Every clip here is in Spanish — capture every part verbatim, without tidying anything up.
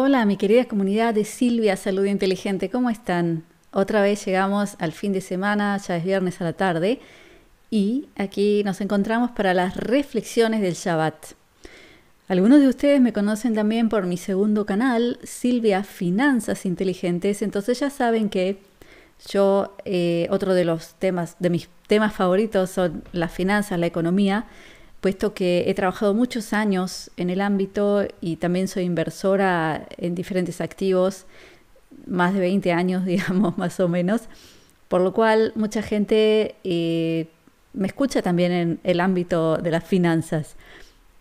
Hola, mi querida comunidad de Silvia Salud Inteligente, ¿cómo están? Otra vez llegamos al fin de semana, ya es viernes a la tarde, y aquí nos encontramos para las reflexiones del Shabbat. Algunos de ustedes me conocen también por mi segundo canal, Silvia Finanzas Inteligentes, entonces ya saben que yo, eh, otro de los temas, de mis temas favoritos son las finanzas, la economía, puesto que he trabajado muchos años en el ámbito y también soy inversora en diferentes activos, más de veinte años, digamos, más o menos, por lo cual mucha gente eh, me escucha también en el ámbito de las finanzas.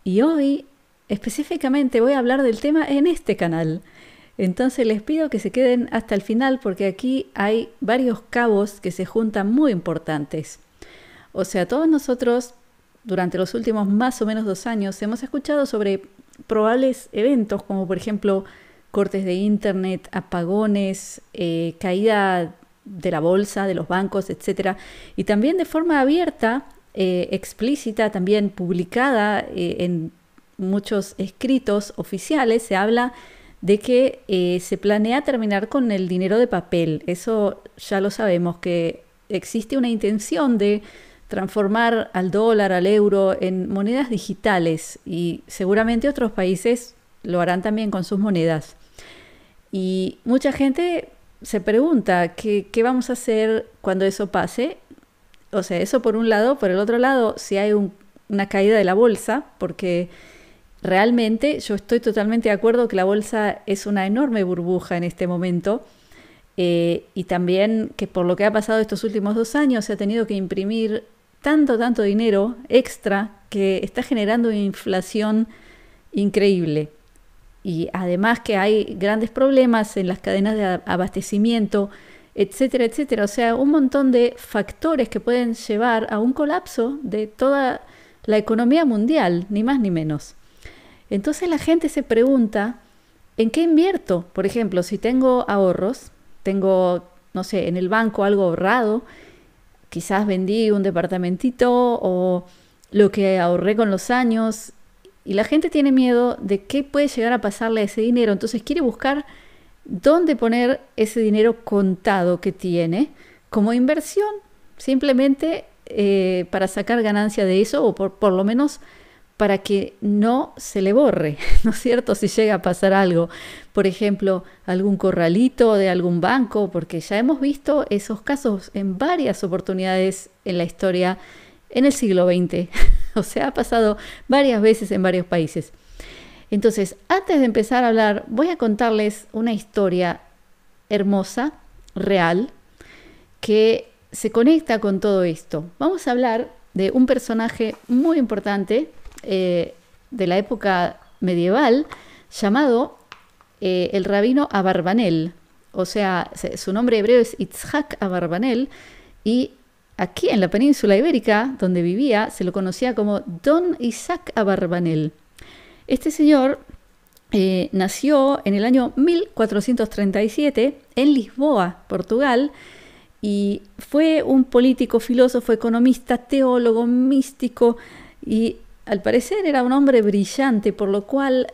Y hoy, específicamente, voy a hablar del tema en este canal. Entonces les pido que se queden hasta el final porque aquí hay varios cabos que se juntan muy importantes. O sea, todos nosotros durante los últimos más o menos dos años hemos escuchado sobre probables eventos como por ejemplo cortes de internet, apagones, eh, caída de la bolsa, de los bancos, etcétera. Y también de forma abierta, eh, explícita, también publicada eh, en muchos escritos oficiales, se habla de que eh, se planea terminar con el dinero de papel. Eso ya lo sabemos, que existe una intención de transformar al dólar, al euro, en monedas digitales y seguramente otros países lo harán también con sus monedas. Y mucha gente se pregunta qué, qué vamos a hacer cuando eso pase. O sea, eso por un lado. Por el otro lado, si hay un, una caída de la bolsa, porque realmente yo estoy totalmente de acuerdo que la bolsa es una enorme burbuja en este momento. Eh, y también que por lo que ha pasado estos últimos dos años se ha tenido que imprimir tanto, tanto dinero extra que está generando una inflación increíble. Y además que hay grandes problemas en las cadenas de abastecimiento, etcétera, etcétera. O sea, un montón de factores que pueden llevar a un colapso de toda la economía mundial, ni más ni menos. Entonces la gente se pregunta, ¿en qué invierto? Por ejemplo, si tengo ahorros, tengo, no sé, en el banco algo ahorrado, quizás vendí un departamentito o lo que ahorré con los años, y la gente tiene miedo de qué puede llegar a pasarle a ese dinero. Entonces quiere buscar dónde poner ese dinero contado que tiene como inversión, simplemente eh, para sacar ganancia de eso, o por, por lo menos para que no se le borre, ¿no es cierto? Si llega a pasar algo, por ejemplo, algún corralito de algún banco, porque ya hemos visto esos casos en varias oportunidades en la historia, en el siglo veinte. O sea, ha pasado varias veces en varios países. Entonces, antes de empezar a hablar, voy a contarles una historia hermosa, real, que se conecta con todo esto. Vamos a hablar de un personaje muy importante, Eh, de la época medieval, llamado eh, el rabino Abarbanel. O sea, su nombre hebreo es Isaac Abarbanel, y aquí en la península ibérica, donde vivía, se lo conocía como Don Isaac Abarbanel. Este señor eh, nació en el año mil cuatrocientos treinta y siete en Lisboa, Portugal, y fue un político, filósofo, economista, teólogo, místico, y al parecer era un hombre brillante, por lo cual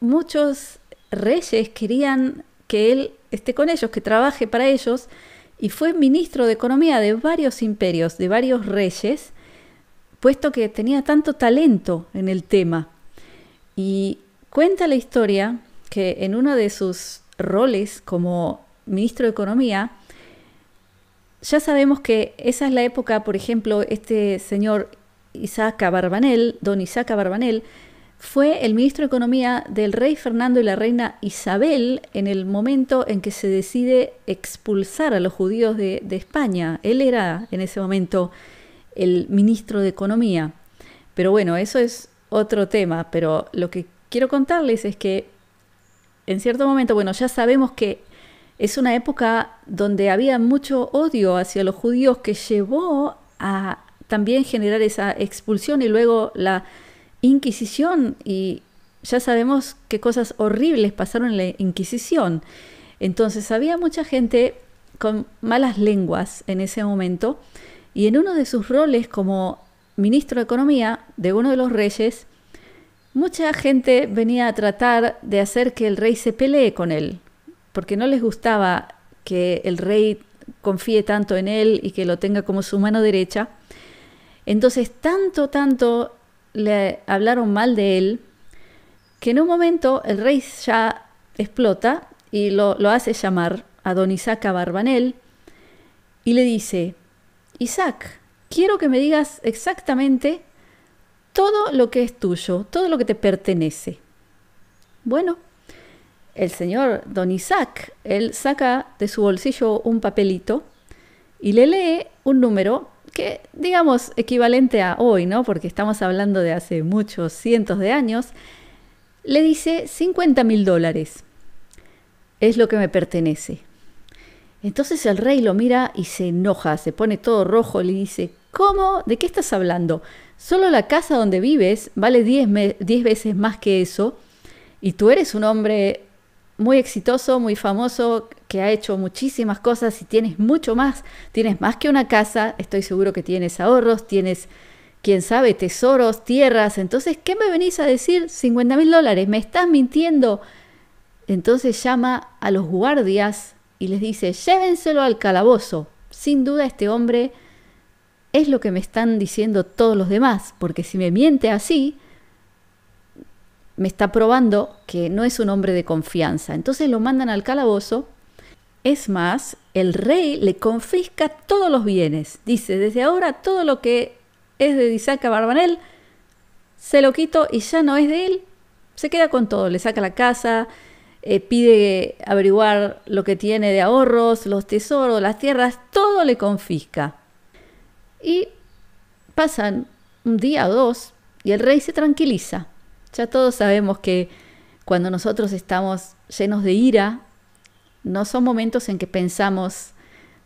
muchos reyes querían que él esté con ellos, que trabaje para ellos, y fue ministro de Economía de varios imperios, de varios reyes, puesto que tenía tanto talento en el tema. Y cuenta la historia que en uno de sus roles como ministro de Economía, ya sabemos que esa es la época, por ejemplo, este señor Isaac Abarbanel, Don Isaac Abarbanel, fue el ministro de Economía del rey Fernando y la reina Isabel en el momento en que se decide expulsar a los judíos de, de España. Él era en ese momento el ministro de Economía. Pero bueno, eso es otro tema. Pero lo que quiero contarles es que en cierto momento, bueno, ya sabemos que es una época donde había mucho odio hacia los judíos que llevó a también generar esa expulsión y luego la Inquisición, y ya sabemos qué cosas horribles pasaron en la Inquisición. Entonces había mucha gente con malas lenguas en ese momento, y en uno de sus roles como ministro de Economía de uno de los reyes, Mucha gente venía a tratar de hacer que el rey se pelee con él, porque no les gustaba que el rey confíe tanto en él y que lo tenga como su mano derecha. Entonces, tanto, tanto le hablaron mal de él, que en un momento el rey ya explota y lo, lo hace llamar a Don Isaac Abarbanel y le dice: Isaac, quiero que me digas exactamente todo lo que es tuyo, todo lo que te pertenece. Bueno, el señor Don Isaac, él saca de su bolsillo un papelito y le lee un número que, digamos, equivalente a hoy, ¿no? Porque estamos hablando de hace muchos cientos de años. Le dice cincuenta mil dólares. Es lo que me pertenece. Entonces el rey lo mira y se enoja, se pone todo rojo, le dice: ¿cómo? ¿De qué estás hablando? Solo la casa donde vives vale diez veces más que eso, y tú eres un hombre muy exitoso, muy famoso, que ha hecho muchísimas cosas y tienes mucho más. Tienes más que una casa, estoy seguro que tienes ahorros, tienes, quién sabe, tesoros, tierras. Entonces, ¿qué me venís a decir? cincuenta mil dólares, me estás mintiendo. Entonces llama a los guardias y les dice: llévenselo al calabozo. Sin duda este hombre es lo que me están diciendo todos los demás, porque si me miente así, me está probando que no es un hombre de confianza. Entonces lo mandan al calabozo. Es más, el rey le confisca todos los bienes. Dice: desde ahora todo lo que es de Isaac Abarbanel se lo quito y ya no es de él. Se queda con todo. Le saca la casa, eh, pide averiguar lo que tiene de ahorros, los tesoros, las tierras. Todo le confisca. Y pasan un día o dos y el rey se tranquiliza. Ya todos sabemos que cuando nosotros estamos llenos de ira, no son momentos en que pensamos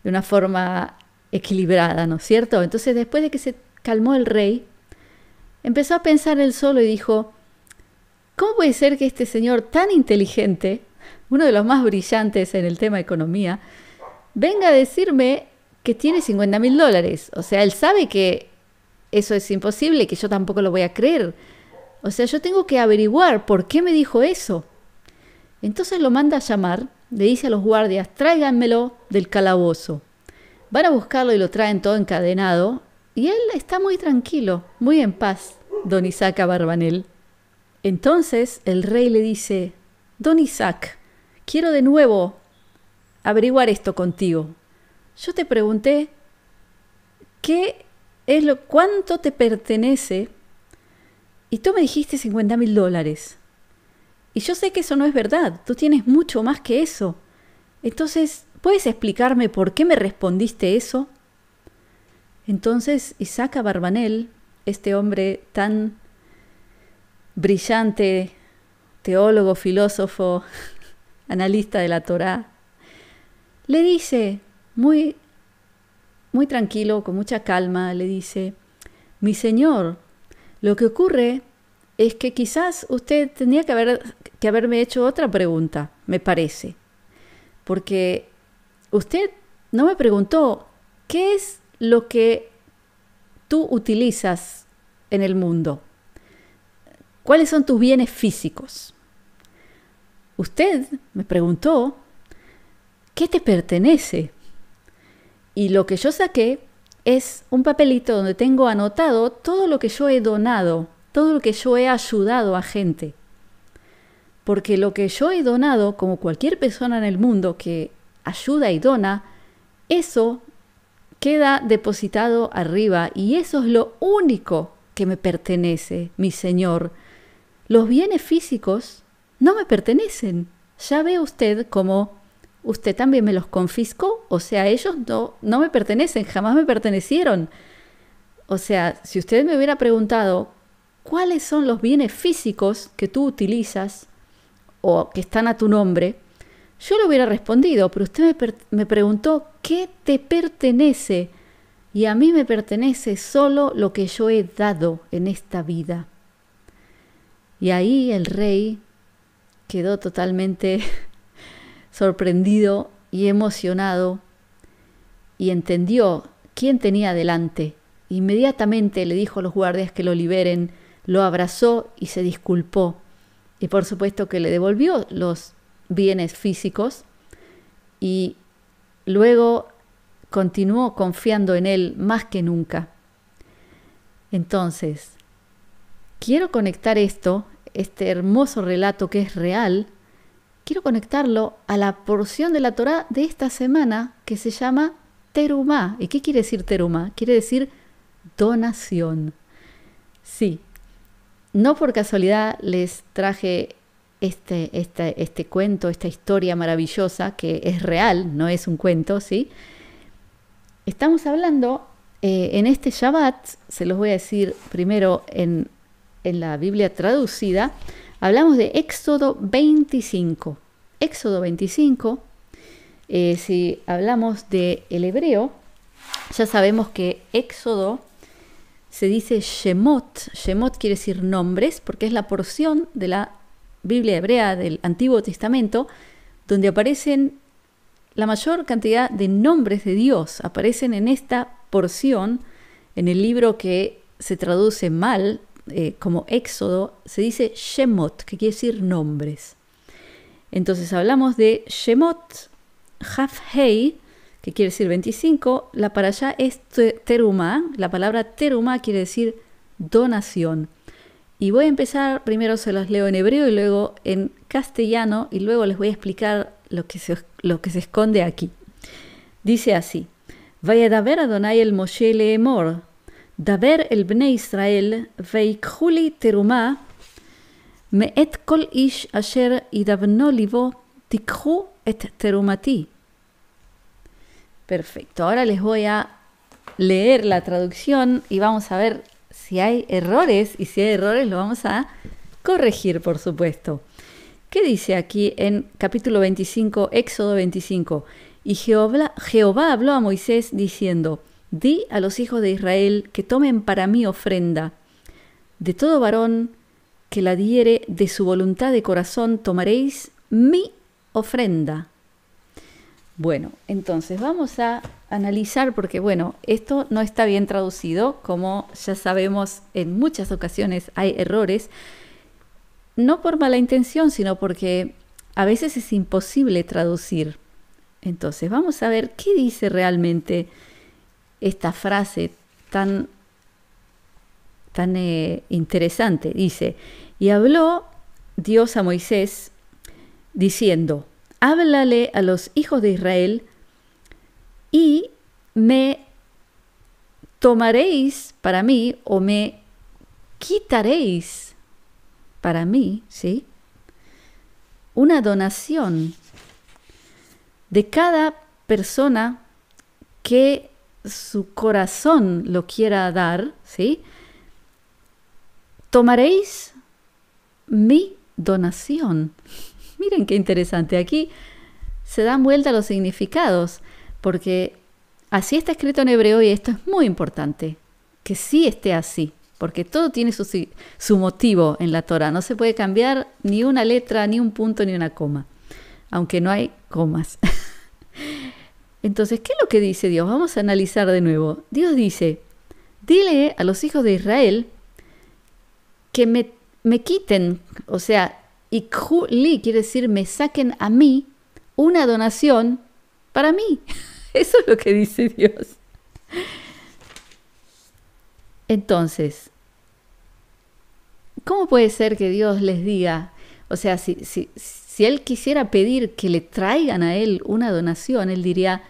de una forma equilibrada, ¿no es cierto? Entonces, después de que se calmó el rey, empezó a pensar él solo y dijo: ¿cómo puede ser que este señor tan inteligente, uno de los más brillantes en el tema economía, venga a decirme que tiene cincuenta mil dólares? O sea, él sabe que eso es imposible, que yo tampoco lo voy a creer. O sea, yo tengo que averiguar por qué me dijo eso. Entonces lo manda a llamar, le dice a los guardias: tráiganmelo del calabozo. Van a buscarlo y lo traen todo encadenado. Y él está muy tranquilo, muy en paz, Don Isaac Abarbanel. Entonces el rey le dice: Don Isaac, quiero de nuevo averiguar esto contigo. Yo te pregunté qué es lo, cuánto te pertenece. Y tú me dijiste cincuenta mil dólares. Y yo sé que eso no es verdad. Tú tienes mucho más que eso. Entonces, ¿puedes explicarme por qué me respondiste eso? Entonces, Isaac Abarbanel, este hombre tan brillante, teólogo, filósofo, analista de la Torá, le dice, muy, muy tranquilo, con mucha calma, le dice: mi señor, lo que ocurre es que quizás usted tenía que, haber, que haberme hecho otra pregunta, me parece. Porque usted no me preguntó qué es lo que tú utilizas en el mundo. ¿Cuáles son tus bienes físicos? Usted me preguntó qué te pertenece. Y lo que yo saqué es un papelito donde tengo anotado todo lo que yo he donado, todo lo que yo he ayudado a gente. Porque lo que yo he donado, como cualquier persona en el mundo que ayuda y dona, eso queda depositado arriba y eso es lo único que me pertenece, mi señor. Los bienes físicos no me pertenecen. Ya ve usted cómo usted también me los confiscó, o sea, ellos no, no me pertenecen, jamás me pertenecieron. O sea, si usted me hubiera preguntado cuáles son los bienes físicos que tú utilizas o que están a tu nombre, yo le hubiera respondido, pero usted me, per- me preguntó qué te pertenece y a mí me pertenece solo lo que yo he dado en esta vida. Y ahí el rey quedó totalmente sorprendido y emocionado y entendió quién tenía delante. Inmediatamente le dijo a los guardias que lo liberen, lo abrazó y se disculpó. Y por supuesto que le devolvió los bienes físicos y luego continuó confiando en él más que nunca. Entonces, quiero conectar esto, este hermoso relato que es real, quiero conectarlo a la porción de la Torá de esta semana que se llama Terumá. ¿Y qué quiere decir Terumá? Quiere decir donación. Sí, no por casualidad les traje este, este, este cuento, esta historia maravillosa que es real, no es un cuento, ¿sí? Estamos hablando eh, en este Shabbat, se los voy a decir primero en, en la Biblia traducida, hablamos de Éxodo veinticinco. Éxodo veinticinco, eh, si hablamos del hebreo, ya sabemos que Éxodo se dice Shemot. Shemot quiere decir nombres, porque es la porción de la Biblia hebrea del Antiguo Testamento donde aparecen la mayor cantidad de nombres de Dios. Aparecen en esta porción, en el libro que se traduce mal, Eh, como Éxodo, se dice Shemot, que quiere decir nombres. Entonces hablamos de Shemot, Hafhei, que quiere decir veinticinco, la para allá es Terumá, la palabra Terumá quiere decir donación. Y voy a empezar, primero se los leo en hebreo y luego en castellano, y luego les voy a explicar lo que se, lo que se esconde aquí. Dice así: Vayedaber Adonai el Moshe leemor, Daber el Bnei Israel, Veikhuli Terumá, Meet Kol Ish Asher Idabno Livo, Tikhu et Terumati. Perfecto, ahora les voy a leer la traducción y vamos a ver si hay errores, y si hay errores lo vamos a corregir, por supuesto. ¿Qué dice aquí en capítulo veinticinco, Éxodo veinticinco? Y Jehová, Jehová habló a Moisés diciendo: Di a los hijos de Israel que tomen para mí ofrenda. De todo varón que la diere de su voluntad de corazón tomaréis mi ofrenda. Bueno, entonces vamos a analizar, porque bueno, esto no está bien traducido, como ya sabemos en muchas ocasiones hay errores, no por mala intención, sino porque a veces es imposible traducir. Entonces vamos a ver qué dice realmente esta frase tan, tan eh, interesante. Dice: y habló Dios a Moisés diciendo: háblale a los hijos de Israel y me tomaréis para mí, o me quitaréis para mí, ¿sí?, una donación de cada persona que su corazón lo quiera dar, ¿sí? Tomaréis mi donación. Miren qué interesante. Aquí se dan vuelta los significados, porque así está escrito en hebreo, y esto es muy importante, que sí esté así, porque todo tiene su, su motivo en la Torah. No se puede cambiar ni una letra, ni un punto, ni una coma, aunque no hay comas. Entonces, ¿qué es lo que dice Dios? Vamos a analizar de nuevo. Dios dice: dile a los hijos de Israel que me, me quiten, o sea, ikhu li quiere decir me saquen a mí una donación para mí. Eso es lo que dice Dios. Entonces, ¿cómo puede ser que Dios les diga? O sea, si, si, si Él quisiera pedir que le traigan a Él una donación, Él diría: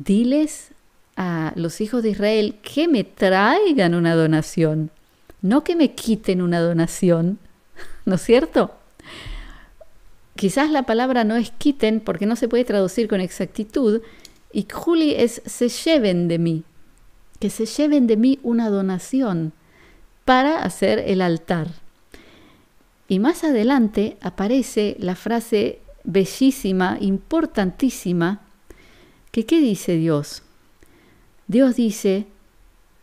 diles a los hijos de Israel que me traigan una donación, no que me quiten una donación, ¿no es cierto? Quizás la palabra no es quiten, porque no se puede traducir con exactitud, y Juli es se lleven de mí, que se lleven de mí una donación para hacer el altar. Y más adelante aparece la frase bellísima, importantísima, que ¿qué dice Dios? Dios dice: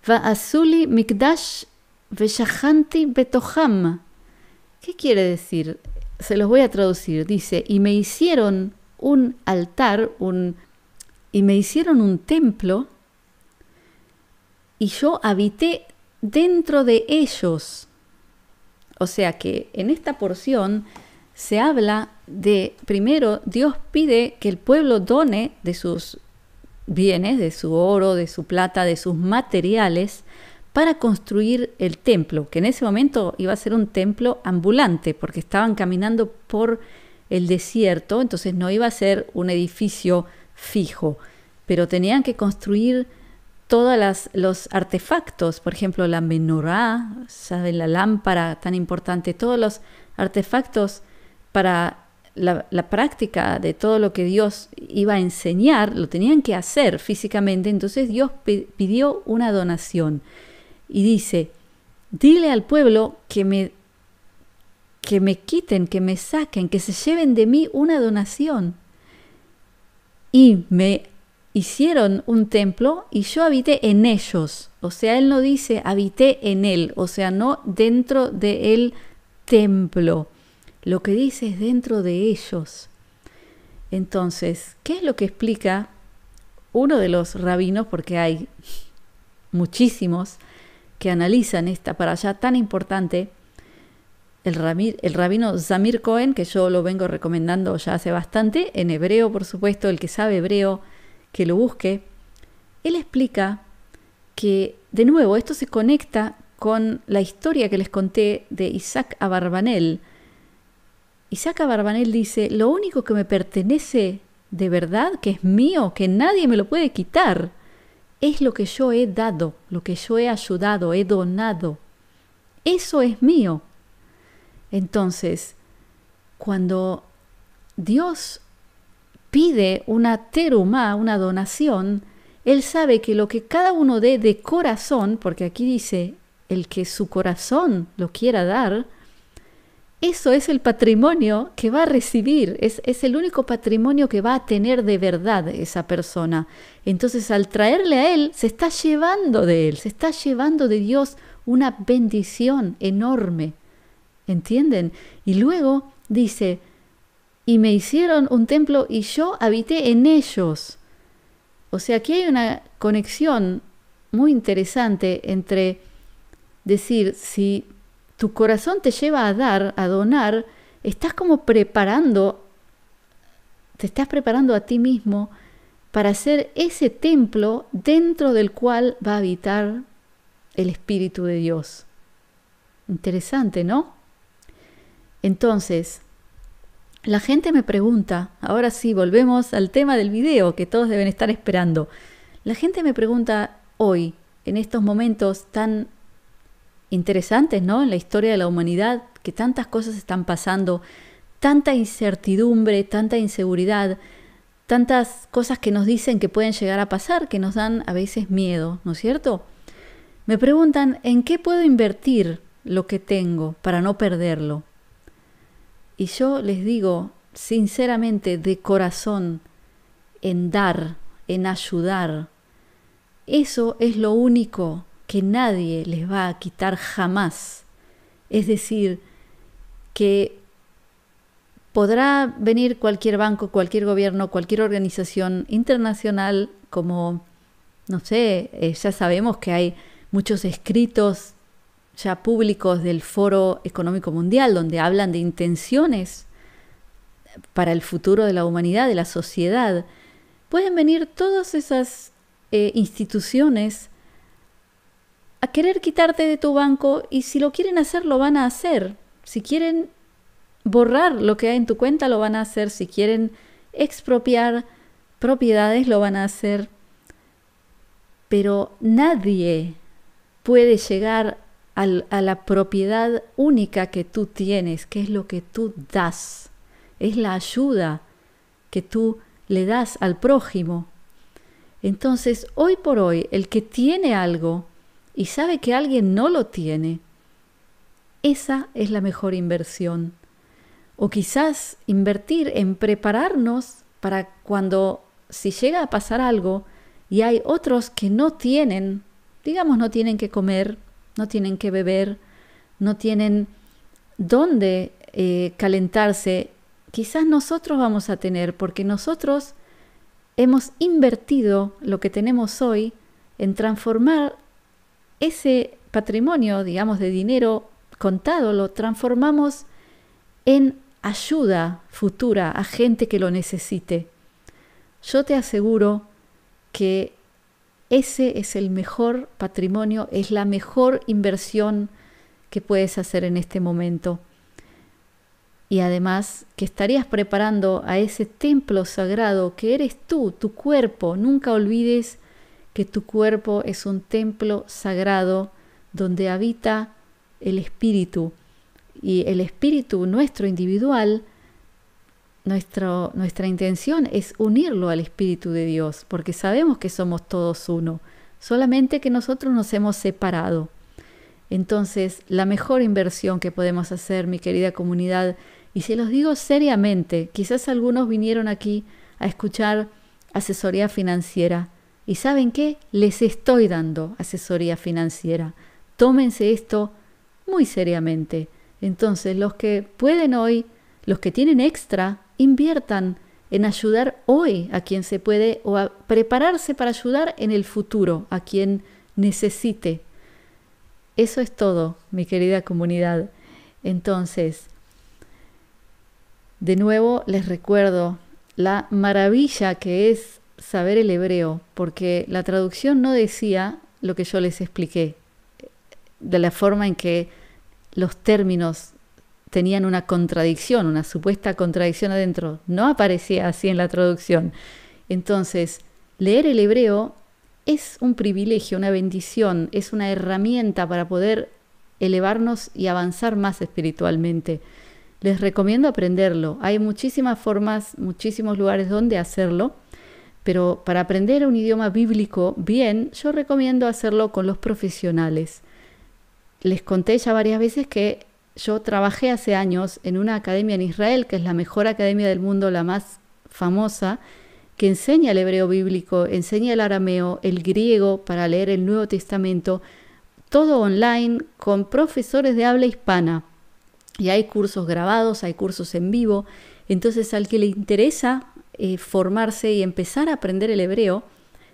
Va'asuli mikdash veshahanti betoham. ¿Qué quiere decir? Se los voy a traducir. Dice: y me hicieron un altar, un, y me hicieron un templo, y yo habité dentro de ellos. O sea que en esta porción se habla de, primero, Dios pide que el pueblo done de sus bienes, de su oro, de su plata, de sus materiales, para construir el templo, que en ese momento iba a ser un templo ambulante, porque estaban caminando por el desierto, entonces no iba a ser un edificio fijo, pero tenían que construir todos los artefactos, por ejemplo, la menorá, ¿saben? La lámpara tan importante, todos los artefactos para la, la práctica de todo lo que Dios iba a enseñar, lo tenían que hacer físicamente, entonces Dios pidió una donación. Y dice, dile al pueblo que me, que me quiten, que me saquen, que se lleven de mí una donación. Y me hicieron un templo y yo habité en ellos. O sea, él no dice habité en él, o sea, no dentro del templo. Lo que dice es dentro de ellos. Entonces, ¿qué es lo que explica uno de los rabinos? Porque hay muchísimos que analizan esta parashá tan importante. El, rabino, el rabino Zamir Cohen, que yo lo vengo recomendando ya hace bastante, en hebreo, por supuesto, el que sabe hebreo, que lo busque. Él explica que, de nuevo, esto se conecta con la historia que les conté de Isaac Abarbanel. Isaac Abarbanel dice, lo único que me pertenece de verdad, que es mío, que nadie me lo puede quitar, es lo que yo he dado, lo que yo he ayudado, he donado. Eso es mío. Entonces, cuando Dios pide una terumá, una donación, Él sabe que lo que cada uno dé de corazón, porque aquí dice, el que su corazón lo quiera dar, eso es el patrimonio que va a recibir, es, es el único patrimonio que va a tener de verdad esa persona. Entonces, al traerle a Él, se está llevando de Él, se está llevando de Dios una bendición enorme. ¿Entienden? Y luego dice, y me hicieron un templo y yo habité en ellos. O sea, aquí hay una conexión muy interesante entre decir, si tu corazón te lleva a dar, a donar, estás como preparando, te estás preparando a ti mismo para ser ese templo dentro del cual va a habitar el Espíritu de Dios. Interesante, ¿no? Entonces, la gente me pregunta, ahora sí, volvemos al tema del video que todos deben estar esperando. La gente me pregunta hoy, en estos momentos tan interesantes, ¿no? En la historia de la humanidad, que tantas cosas están pasando, tanta incertidumbre, tanta inseguridad, tantas cosas que nos dicen que pueden llegar a pasar, que nos dan a veces miedo, ¿no es cierto? Me preguntan, ¿en qué puedo invertir lo que tengo para no perderlo? Y yo les digo, sinceramente, de corazón, en dar, en ayudar. Eso es lo único que nadie les va a quitar jamás. Es decir, que podrá venir cualquier banco, cualquier gobierno, cualquier organización internacional, como, no sé, eh, ya sabemos que hay muchos escritos ya públicos del Foro Económico Mundial, donde hablan de intenciones para el futuro de la humanidad, de la sociedad. Pueden venir todas esas eh, instituciones a querer quitarte de tu banco, y si lo quieren hacer, lo van a hacer. Si quieren borrar lo que hay en tu cuenta, lo van a hacer. Si quieren expropiar propiedades, lo van a hacer. Pero nadie puede llegar a a la propiedad única que tú tienes, que es lo que tú das, es la ayuda que tú le das al prójimo. Entonces, hoy por hoy, el que tiene algo y sabe que alguien no lo tiene, esa es la mejor inversión. O quizás invertir en prepararnos para cuando, si llega a pasar algo y hay otros que no tienen, digamos, no tienen que comer, no tienen que beber, no tienen dónde eh, calentarse. Quizás nosotros vamos a tener, porque nosotros hemos invertido lo que tenemos hoy en transformar ese patrimonio, digamos, de dinero contado lo transformamos en ayuda futura a gente que lo necesite. Yo te aseguro que ese es el mejor patrimonio, es la mejor inversión que puedes hacer en este momento. Y además que estarías preparando a ese templo sagrado que eres tú, tu cuerpo. Nunca olvides que tu cuerpo es un templo sagrado donde habita el espíritu. Y el espíritu nuestro individual, nuestro, nuestra intención es unirlo al espíritu de Dios, porque sabemos que somos todos uno, solamente que nosotros nos hemos separado. Entonces, la mejor inversión que podemos hacer, mi querida comunidad, y se los digo seriamente, quizás algunos vinieron aquí a escuchar asesoría financiera, y ¿saben qué? Les estoy dando asesoría financiera. Tómense esto muy seriamente. Entonces, los que pueden hoy, los que tienen extra, inviertan en ayudar hoy a quien se puede o a prepararse para ayudar en el futuro a quien necesite. Eso es todo, mi querida comunidad. Entonces, de nuevo les recuerdo la maravilla que es saber el hebreo, porque la traducción no decía lo que yo les expliqué, de la forma en que los términos tenían una contradicción, una supuesta contradicción adentro. No aparecía así en la traducción. Entonces, leer el hebreo es un privilegio, una bendición, es una herramienta para poder elevarnos y avanzar más espiritualmente. Les recomiendo aprenderlo. Hay muchísimas formas, muchísimos lugares donde hacerlo, pero para aprender un idioma bíblico bien, yo recomiendo hacerlo con los profesionales. Les conté ya varias veces que yo trabajé hace años en una academia en Israel, que es la mejor academia del mundo, la más famosa, que enseña el hebreo bíblico, enseña el arameo, el griego para leer el Nuevo Testamento, todo online con profesores de habla hispana. Y hay cursos grabados, hay cursos en vivo. Entonces, al que le interesa eh, formarse y empezar a aprender el hebreo,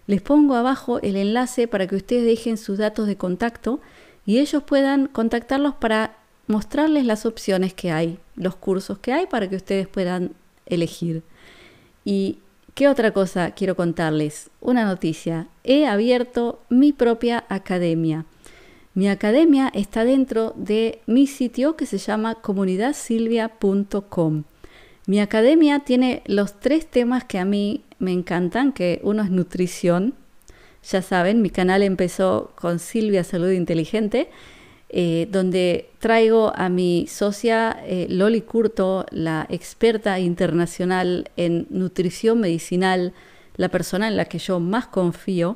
les pongo abajo el enlace para que ustedes dejen sus datos de contacto y ellos puedan contactarlos para mostrarles las opciones que hay, los cursos que hay para que ustedes puedan elegir. Y ¿qué otra cosa quiero contarles? Una noticia. He abierto mi propia academia. Mi academia está dentro de mi sitio que se llama comunidad silvia punto com. Mi academia tiene los tres temas que a mí me encantan, que uno es nutrición. Ya saben, mi canal empezó con Silvia Salud Inteligente, eh, donde traigo a mi socia eh, Loli Curto, la experta internacional en nutrición medicinal, la persona en la que yo más confío.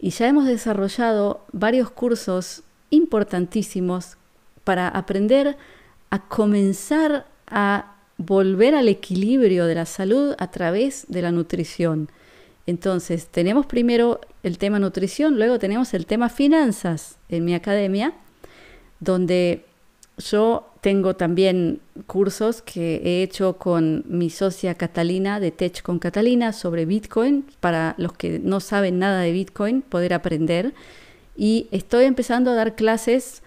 Y ya hemos desarrollado varios cursos importantísimos para aprender a comenzar a volver al equilibrio de la salud a través de la nutrición. Entonces, tenemos primero el tema nutrición, luego tenemos el tema finanzas en mi academia, donde yo tengo también cursos que he hecho con mi socia Catalina, de Tech con Catalina, sobre Bitcoin, para los que no saben nada de Bitcoin, poder aprender. Y estoy empezando a dar clases.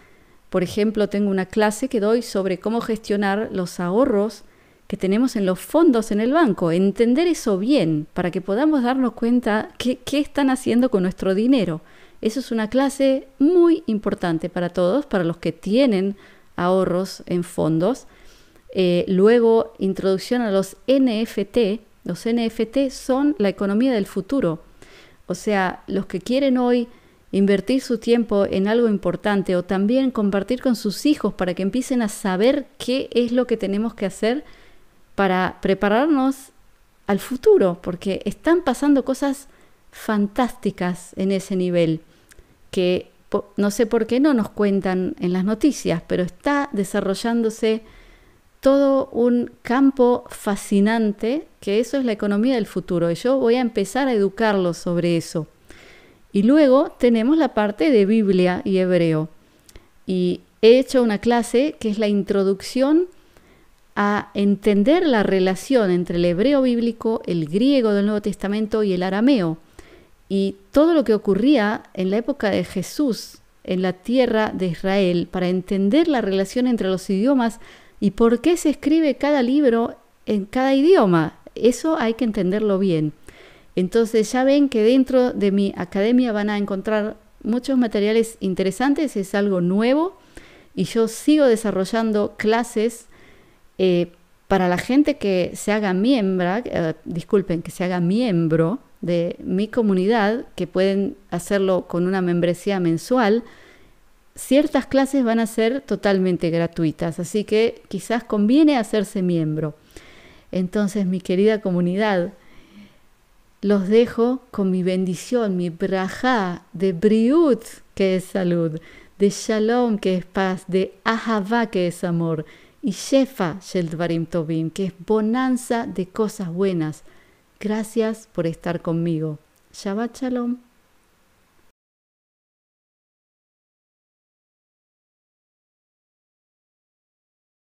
Por ejemplo, tengo una clase que doy sobre cómo gestionar los ahorros que tenemos en los fondos en el banco. Entender eso bien, para que podamos darnos cuenta qué, qué están haciendo con nuestro dinero. Eso es una clase muy importante para todos, para los que tienen ahorros en fondos. Eh, luego, introducción a los N F T. Los N F T son la economía del futuro. O sea, los que quieren hoy invertir su tiempo en algo importante o también compartir con sus hijos para que empiecen a saber qué es lo que tenemos que hacer para prepararnos al futuro, porque están pasando cosas fantásticas en ese nivel que no sé por qué no nos cuentan en las noticias, pero está desarrollándose todo un campo fascinante, que eso es la economía del futuro. Y yo voy a empezar a educarlos sobre eso. Y luego tenemos la parte de Biblia y hebreo. Y he hecho una clase que es la introducción a entender la relación entre el hebreo bíblico, el griego del Nuevo Testamento y el arameo. Y todo lo que ocurría en la época de Jesús en la tierra de Israel para entender la relación entre los idiomas y por qué se escribe cada libro en cada idioma. Eso hay que entenderlo bien. Entonces ya ven que dentro de mi academia van a encontrar muchos materiales interesantes, es algo nuevo y yo sigo desarrollando clases eh, para la gente que se haga miembro, eh, disculpen, que se haga miembro de mi comunidad, que pueden hacerlo con una membresía mensual. Ciertas clases van a ser totalmente gratuitas, así que quizás conviene hacerse miembro. Entonces, mi querida comunidad, los dejo con mi bendición, mi brajá de Briut, que es salud, de Shalom, que es paz, de Ahavá, que es amor, y Shefa Shel Dvarim Tovim, que es bonanza de cosas buenas. Gracias por estar conmigo. Shabbat Shalom.